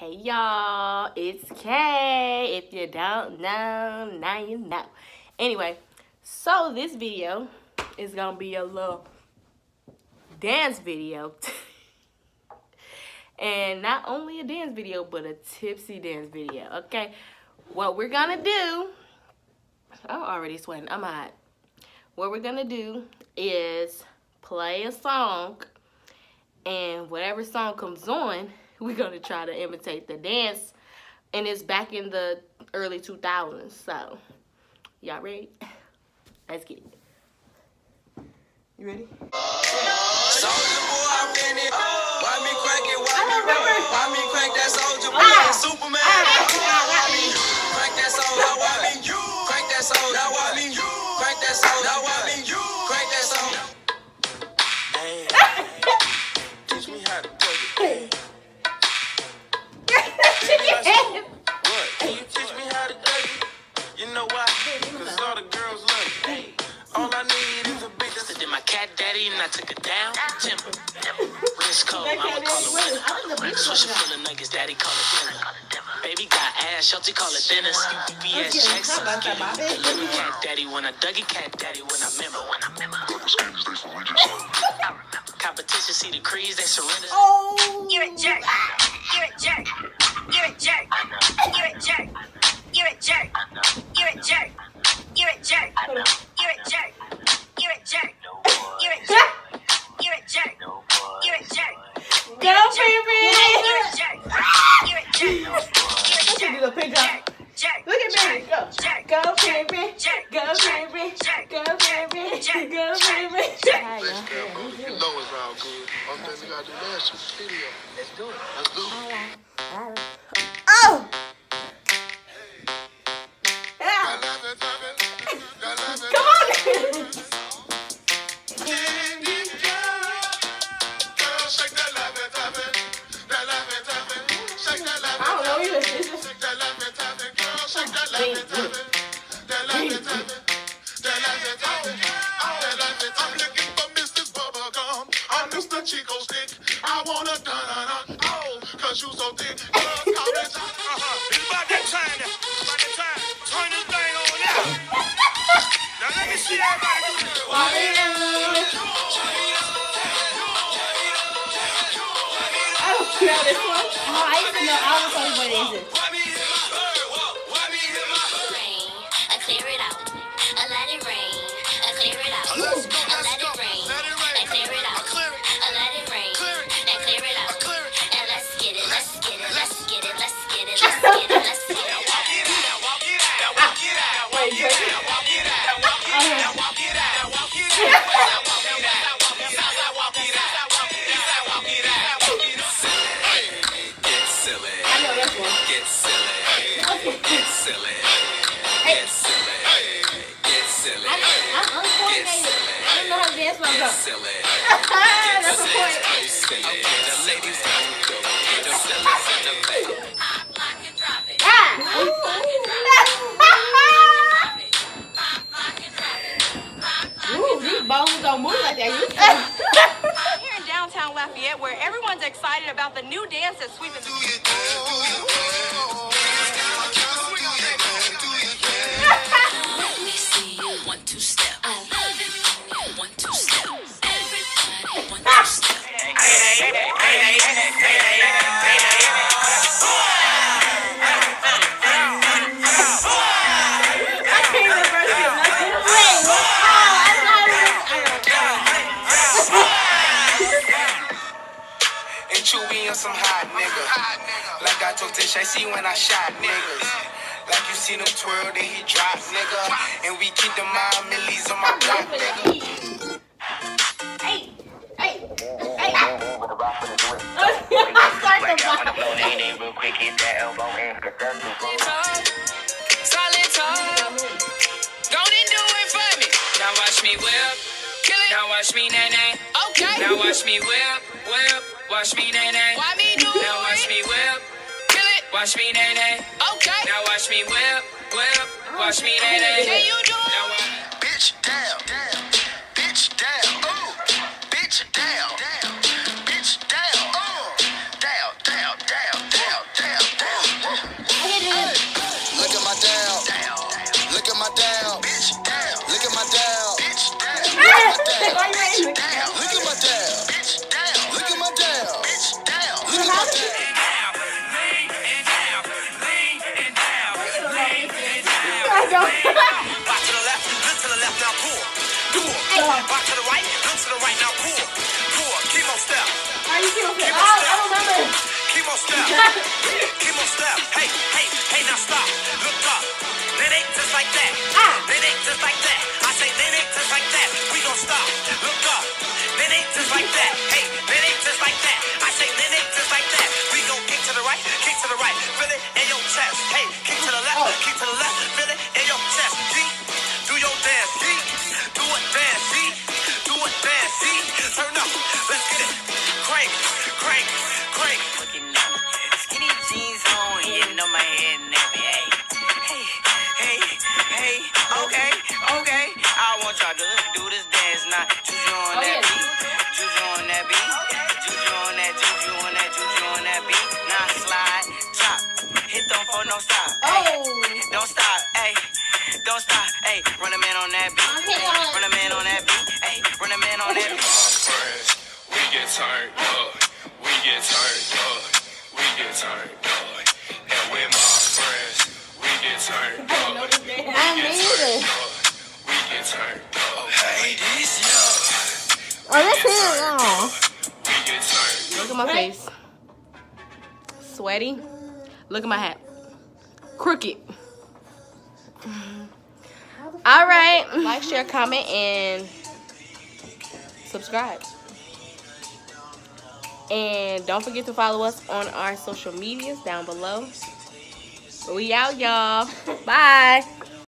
Hey y'all, it's Kay. If you don't know, now you know. Anyway, so this video is gonna be a little dance video. And not only a dance video, but a tipsy dance video, okay? What we're gonna do, I'm already sweating, I'm hot. What we're gonna do is play a song, and whatever song comes on, we're going to try to imitate the dance, and it's back in the early 2000s, so y'all ready? Let's get it. You ready? Soldier boy, I'm in it. Why me crank it? Why me crank that soldier boy? Superman. Why me crank that soldier? Why me you crank that soldier? Why me you crank that soldier? Why me you crank that soldier? Teach me how to play it. Yeah. What? Can you teach me how to date? You know why? Cause all the girls love me. All I need is a bitch. I did my cat daddy and I took it down. Timber. When it's cold, I'ma call it winner. Switch it full of nuggets, daddy call it dinner. Baby got ass, Shelty call it dinners. BS checks, I'm getting it. Let me cat daddy when I dug it, cat daddy when I remember. When I remember. Competition, see the crease, they surrender. Oh, you're a jerk. You're a jerk. You're a jerk. You're a jerk. You're a jerk. You're a jerk. You're a jerk. You're a jerk. You're a jerk. You're a jerk. You're a jerk. You're a jerk. Go, baby. You're a jerk. You're a jerk. You're a jerk. Look at me. Go, go, baby. Go, baby. Go, baby. Go, baby. Let's go. You know it's all good. Only thing we gotta do now is shoot the video. Let's do it. Let's do it. Oh! Yeah. Come on! I don't know either. This is... I'm looking for Mrs. Bubblegum. I'm Mr. Chico's dick. I wanna dun-dun-dun. Cause you so thick. It's about that time now. It's about that time. Turn this thing on now. Now let me see everybody do this. Why you? I don't know this one. Oh, I used to know all the songs, but it isn't. Where everyone's excited about the new dance that's sweeping the music. Let me see you 1-2 step. 1-2 step. Everybody 1-2 step. Some hot nigga. Like I told Tish, I see when I shot niggas. Like you seen him twirl, then he drop, nigga. And we keep the mile millies on my block, nigga. Hey, hey, hey. I start the Solid talk. Don't do it for me. Now watch me whip. Kill it. Now watch me nay-nay. Okay. Now watch me whip, whip. Watch me, nay-nay. Why me do it? Now watch me whip. Kill it. Watch me, nay-nay. Okay. Now watch me whip, whip. Watch me, nay-nay. Can you do it? Now watch. Bitch down. Bitch down. Oh. Bitch down. Bitch down. Oh. Down, down, down, down, down. Look at my hat. Crooked. All right. Like, share, comment, and subscribe. And don't forget to follow us on our social medias down below. We out, y'all. Bye.